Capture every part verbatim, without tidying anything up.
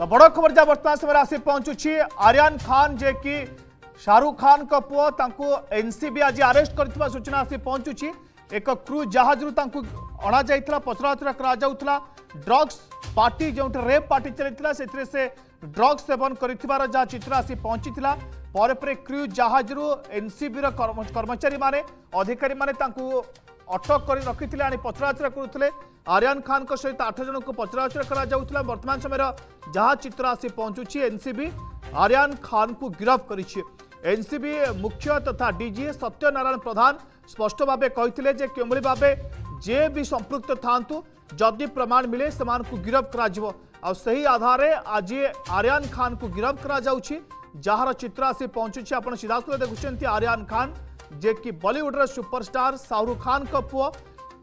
तो बड़ खबर जहाँ बर्तमान समय आसी पहुंचुछि आर्यन खान जे कि शाहरुख खान का पुओ तांको एनसीबी आज अरेस्ट करथिबा सूचना आसी पहुंचुछि। एक क्रू जहाज रु तांको अणा जाइतला पचराउचरा करा जाउतला ड्रग्स पार्टी जो रेप पार्टी चलता से ड्रग्स सेवन कर चित्र आसी पहुंचीला पर क्रू जहाज रु एनसीबी रो कर्मचारी माने अधिकारी माने तांको अटक कर रखी थे पचराउचरा करुले। आर्यन खान सहित आठ जन को पचराउचरा कर वर्तमान समय जहाँ चित्र आसी पहुंचुछि एनसीबी आर्यन खान को गिरफ करिछि। एनसीबी मुख्य तथा डीजी सत्यनारायण प्रधान स्पष्ट भाव कहते जे किमरी भाव जे भी संपृक्त थांतु जदि प्रमाण मिले से गिरफ कर आधार आज आर्यन खान को गिरफ कर चित्र आसी पहुंचुछि। आप सीधा सूधा देखुं आर्यन खान जे कि बॉलीवुड सुपरस्टार शाहरुख खान का पुओ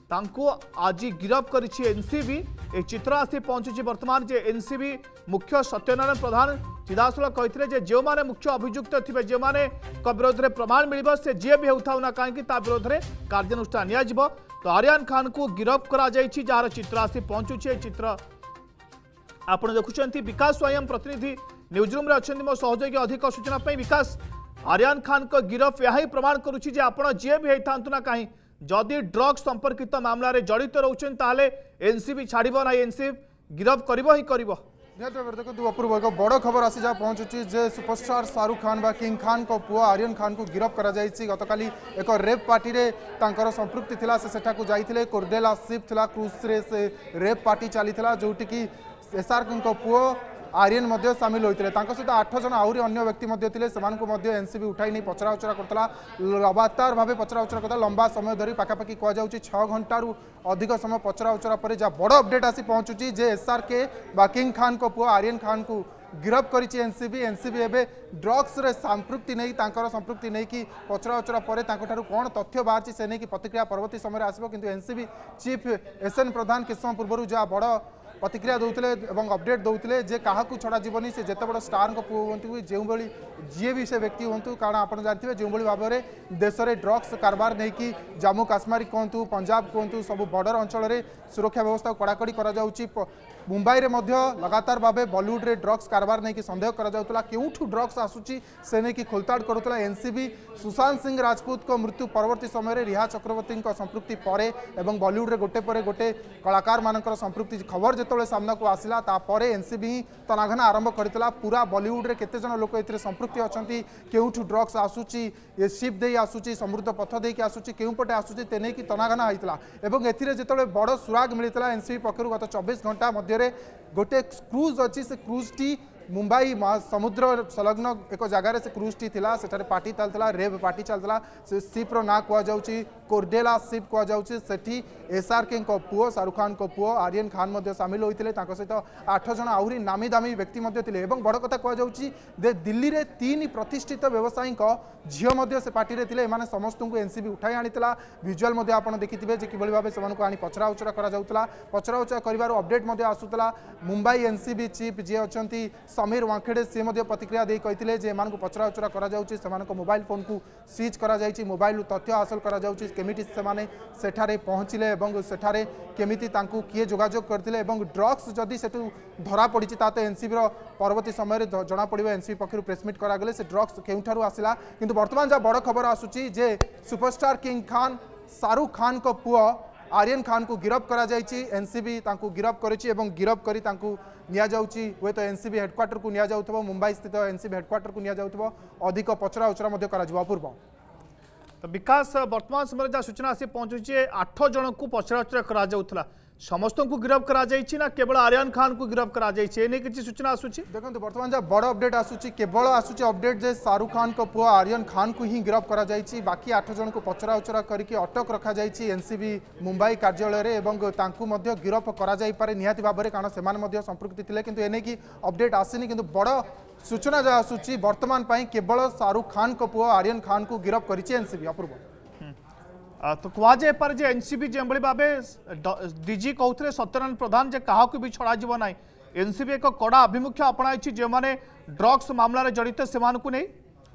तांको आज गिरफ करिछि एनसीबी। ए चित्र आसी पहुंचुछि वर्तमान जे एनसीबी मुख्य सत्यनारायण प्रधान सीधासल कहते जो माने मुख्य अभियुक्त थे जो माने विरोध में प्रमाण मिल से जे भी होता ना कहीं विरोध में कार्यानुष्ठान नियाजिबो। तो आर्यन खान को गिरफ करा जाइछि जार चित्र आसी पहुंचुछि। चित्र आपण देखुछन्ती विकास स्वयं प्रतिनिधि न्यूज रूम रे अछन्ती मो सहयोगी अधिक सूचना पई विकास आर्यन खान को गिरफ या प्रमाण करुछि जे आपण जे भी होता ना कहीं जदि ड्रग्स संपर्कित मामला रे जड़ित रोचन ताले एनसीबी छाड़ब ना एनसीबी गिरफ करिबो ही करिबो। देखो अपूर्व बड़ खबर आसी जहाँ पहुंचुची जे सुपरस्टार शाहरुख खान बा किंग खान को पुआ आर्यन खान को गिरफ करा जायछि। गतकाली एक रेप पार्टी रे तांकर संपृक्ति थिला से सेठाकु जाइथिले कोर्डेला शिप थिला क्रूज रे से रेप पार्टी चलीथिला जोटी की एसआर को पुओ आर्यन सामिल होते सहित आठ जन आहरी अन्य व्यक्ति थे एनसीबी उठाई नहीं पचराउचरा करता लगातार भाव पचराउचरा करता लंबा समय धरी पखापाखि कहुच्छे छः घंटारू अधिक समय पचराउचरा पर जहाँ बड़ अपडेट आसी पहुंचुची जे एसआर के बा किंग खान को पुआ आर्यन खान को गिरफ करिछि एनसीबी। एनसीबी एबे ड्रग्स रे संपृक्ति नहीं तांकर संपृक्ति नहीं कि पचराउचरा पर तांको ठारू कोन तथ्य बाहर से नहीं कि प्रतिक्रिया परवर्ती समय आसबो किंतु एनसीबी चीफ एसएन प्रधान किस समय पूर्व जहाँ बड़ प्रतिक्रिया दौले और अपडेट दौले जे क्या छड़ा जीवन से जिते बड़ स्टार पु हूँ जो भाई जी भी से व्यक्ति हूँ कारण आप जानते हैं जो भाव में देश में ड्रग्स कारबार नहीं कि जम्मू काश्मीर कहतु पंजाब कहतु सब बॉर्डर अंचल सुरक्षा व्यवस्था कड़ाकड़ी कर मुंबई में लगातार भाव बॉलीवुड में ड्रग्स कारबार नहीं कि सन्देह करा क्योंठू ड्रग्स आसूसी से नहीं कि खोलताड़ करूला एनसीबी। सुशांत सिंह राजपूत को मृत्यु परवर्ती समय रिहा चक्रवर्ती संपृक्ति पर बॉलीवुड में गोटे पर गोटे कलाकार मानकर संपृक्ति खबर तो सामना को आसला एनसीबी ही तनाघना आरंभ करता पूरा बॉलीवुड रे केते जन लोक ए संपृक्ति अच्छा क्योंठू ड्रग्स आसूसी शिप दे आसूसी समृद्ध पथ दे आसूसी क्योंपटे आसूसी तेने की तनाघना होता है जो बड़ सुराग मिलता एनसीबी पक्षर गत चौबीस घंटा मध्य गोटे क्रूज अच्छी से क्रूज टी मुंबई समुद्र संलग्न एक जगार से क्रूज टी थिला सेठारे पार्टी चलता रेप पार्टी चलता से शिप्र ना कहुच्छी कोर्डेला शिप कहुच्छी सेठी एसआरके पुओ शाहरुख खान को पुओ आर्यन खान सामिल होते सहित आठ जन आहरी नामी दामी व्यक्ति थे। बड़ कथा कहुच्छी दिल्ली में तीन प्रतिष्ठित व्यवसायी झील से पार्टी थे एम समस्त को एनसीबी उठाई आनीला भिजुआल आप देखिथे कि भाव से पचराउचरा करा पचराउचरा कर अपडेट आसूला मुंबई एनसीबी चीफ जी अच्छा समीर वाखेड़े सी प्रतिक्रिया दे कहते पचराउचरा कर मोबाइल फोन को सीज करा कर मोबाइल तथ्य हासिल करमिटी से पहुँचले और केमिटी किए जोगाजोग करते ड्रग्स जदि से धरा पड़ी तो एनसीबी परवर्ती समय जना पड़ा एनसीबी पक्षर प्रेसमिट करागले से ड्रग्स क्यों आसला कि बर्तमान जहाँ बड़ खबर आसूसी जे सुपरस्टार किंग खान शाहरुख खान को पुओ आर्यन खान को गिरफ करा जायछि एनसीबी तांको गिरफ करिछि एवं गिरफ करी तांको निया जाउछि होय तो एनसीबी हेडक्वार्टर को निया जाउथबो मुंबई स्थित एनसीबी हेडक्वार्टर को निया जाउथबो अधिक पचरा उचरा मध्ये करा जाउ। अपूर्व तो विकास वर्तमान समय जा सूचना आसी पहुंचुछि आठ जन को पचरा उचरा करा जाउथला समस्त को गिरफ करा जायछि ना केवल आर्यन खान को गिरफ करा जायछि एने किछि सूचना आसुछि। देखंतु वर्तमान जा बड़ अपडेट आसुछि केवल आसुछि अपडेट जे शाहरुख खान को पुआ आर्यन खान को ही गिरफ करा जायछि बाकी आठ जन को पचरा उचरा करके अटक रखा जायछि एनसीबी मुंबई कार्यालय रे एवं तांकु मध्ये गिरफ करा जाय पारे निहाती बाबरे कारण सेमान मध्ये संपृक्ति थिले किंतु एने की अपडेट आसिनी किंतु बड़ सूचना जा आसुछि वर्तमान पई केवल शाहरुख खान को पुआ आर्यन खान को गिरफ करिछि एनसीबी। अपूर्व तो कहुए पर जे एनसीबी जो भाव डीजी कहते सत्यनारायण प्रधान जे क्या भी छड़ा ना एनसीबी एक कड़ा आभिमुख्य अपणाई जो ड्रग्स मामलें जड़ित से नहीं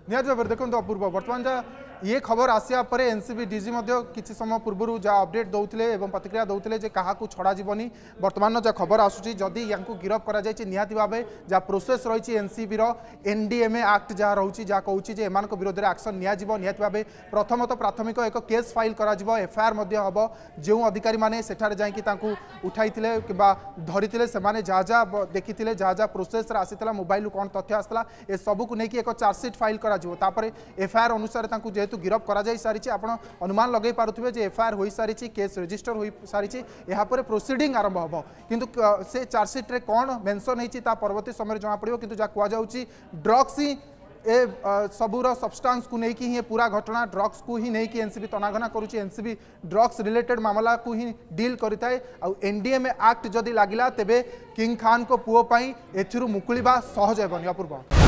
निहत भाव देखो अपूर्व बर्तमान जहाँ ये खबर आसिया परे एनसीबी डीजी मध्य किसी समय पूर्व जहाँ अपडेट दौते और प्रतिक्रिया दौते क्या छड़ा जीवनी बर्तमान जहाँ खबर आसूसी जदि या गिरफ कर निहाती भाव जहाँ प्रोसेस रही एनसीबी एनडीएमए एक्ट जहाँ रही जहाँ कहूँ एम विरोध में एक्शन निहाती भाव प्रथमतः प्राथमिक एक केस फाइल एफआईआर हम जो अधिकारी मैंने सेठार जाकि उठाई कि धरी से जहाँ जहाँ देखी जहाँ जहाँ प्रोसेस आसाला मोबाइल कौन तथ्य आसाला ए सबूक नहीं एक चार्जसीट फाइल कर एफआईआर अनुसार जेहेतु गिरफ कर सारी आप अनुमान लगे पारे जो एफआईआर हो सारी केस रजिस्टर हो सारी यापर प्रोसीड आरंभ हम किंतु से चार्जसीट्रे कौन मेनसन होता परवर्ती समय जना पड़ो कि जहाँ कहुच्ची ड्रग्स ही ए सबूर सब्सटेंस को लेकिन ही पूरा घटना ड्रग्स को ही नहीं कि एनसीबी तनाघना करुच्ची एनसीबी ड्रग्स रिलेटेड मामला को ही डील करें आउ एनडीएमए एक्ट जदि लगिला तेबे किंग खान को पुओपाई एथुरु मुकुलिबा सहज हेबनि अपूर्व।